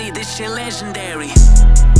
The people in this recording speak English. body, this shit legendary.